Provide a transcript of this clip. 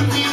I'm